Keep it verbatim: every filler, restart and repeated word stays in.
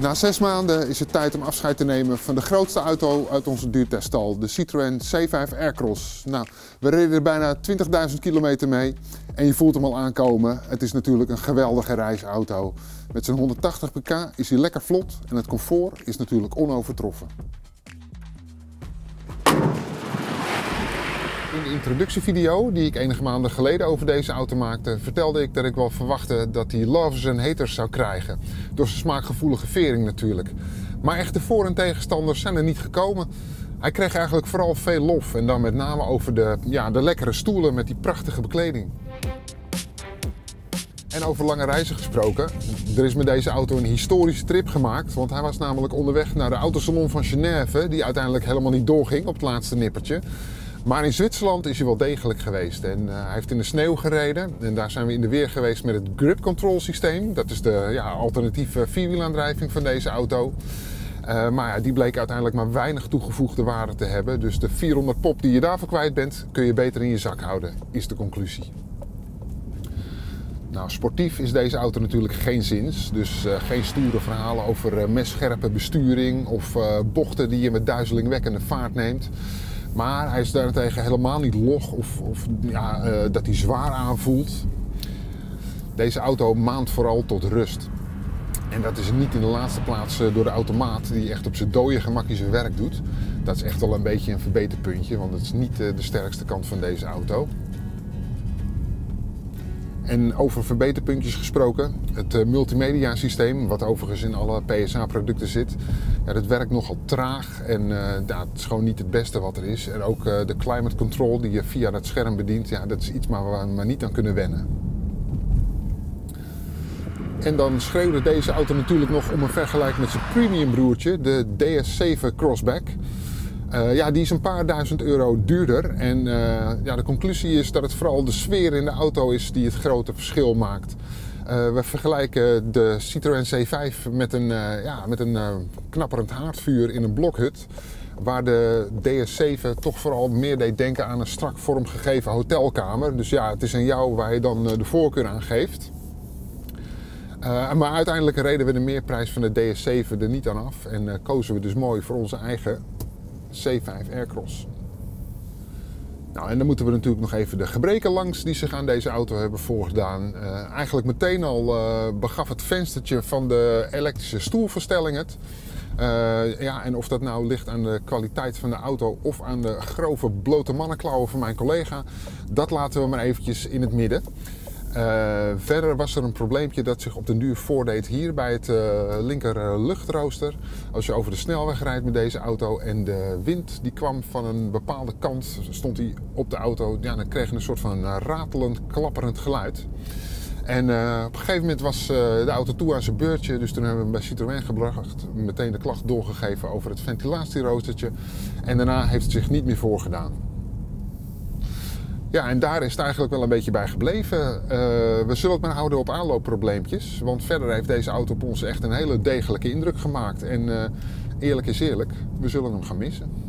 Na zes maanden is het tijd om afscheid te nemen van de grootste auto uit onze duurteststal, de Citroën C vijf Aircross. Nou, we reden er bijna twintigduizend kilometer mee en je voelt hem al aankomen. Het is natuurlijk een geweldige reisauto. Met zijn honderdtachtig pk is hij lekker vlot en het comfort is natuurlijk onovertroffen. In de introductievideo die ik enige maanden geleden over deze auto maakte, vertelde ik dat ik wel verwachtte dat hij lovers en haters zou krijgen. Door zijn smaakgevoelige vering natuurlijk. Maar echte voor- en tegenstanders zijn er niet gekomen. Hij kreeg eigenlijk vooral veel lof en dan met name over de, ja, de lekkere stoelen met die prachtige bekleding. En over lange reizen gesproken, er is met deze auto een historische trip gemaakt, want hij was namelijk onderweg naar de autosalon van Genève, die uiteindelijk helemaal niet doorging op het laatste nippertje. Maar in Zwitserland is hij wel degelijk geweest en uh, hij heeft in de sneeuw gereden en daar zijn we in de weer geweest met het grip control systeem. Dat is de ja, alternatieve vierwielaandrijving van deze auto. Uh, maar ja, die bleek uiteindelijk maar weinig toegevoegde waarde te hebben. Dus de vierhonderd pop die je daarvoor kwijt bent, kun je beter in je zak houden, is de conclusie. Nou, sportief is deze auto natuurlijk geen zins, dus uh, geen stoere verhalen over uh, messcherpe besturing of uh, bochten die je met duizelingwekkende vaart neemt. Maar hij is daarentegen helemaal niet log of, of ja, uh, dat hij zwaar aanvoelt. Deze auto maant vooral tot rust. En dat is niet in de laatste plaats door de automaat die echt op zijn dode gemakje zijn werk doet. Dat is echt wel een beetje een verbeterpuntje, want dat is niet uh, de sterkste kant van deze auto. En over verbeterpuntjes gesproken, het uh, multimedia systeem, wat overigens in alle P S A producten zit, ja, dat werkt nogal traag en uh, ja, het is gewoon niet het beste wat er is. En ook uh, de climate control die je via dat scherm bedient, ja, dat is iets waar we maar niet aan kunnen wennen. En dan schreeuwde deze auto natuurlijk nog om een vergelijk met zijn premium broertje, de D S zeven Crossback. Uh, ja, die is een paar duizend euro duurder en uh, ja, de conclusie is dat het vooral de sfeer in de auto is die het grote verschil maakt. Uh, we vergelijken de Citroën C vijf met een, uh, ja, met een uh, knapperend haardvuur in een blokhut, waar de D S zeven toch vooral meer deed denken aan een strak vormgegeven hotelkamer. Dus ja, het is aan jou waar je dan uh, de voorkeur aan geeft. Uh, maar uiteindelijk reden we de meerprijs van de D S zeven er niet aan af en uh, kozen we dus mooi voor onze eigen C vijf Aircross. Nou, en dan moeten we natuurlijk nog even de gebreken langs die zich aan deze auto hebben voorgedaan. Uh, eigenlijk meteen al uh, begaf het venstertje van de elektrische stoelverstelling het. Uh, ja, en of dat nou ligt aan de kwaliteit van de auto of aan de grove blote mannenklauwen van mijn collega, dat laten we maar eventjes in het midden. Uh, verder was er een probleempje dat zich op den duur voordeed hier bij het uh, linker luchtrooster. Als je over de snelweg rijdt met deze auto en de wind die kwam van een bepaalde kant, stond die op de auto, ja, dan kreeg je een soort van ratelend, klapperend geluid. En uh, op een gegeven moment was uh, de auto toe aan zijn beurtje, dus toen hebben we hem bij Citroën gebracht, meteen de klacht doorgegeven over het ventilatieroostertje en daarna heeft het zich niet meer voorgedaan. Ja, en daar is het eigenlijk wel een beetje bij gebleven. Uh, we zullen het maar houden op aanloopprobleempjes, want verder heeft deze auto op ons echt een hele degelijke indruk gemaakt. En uh, eerlijk is eerlijk, we zullen hem gaan missen.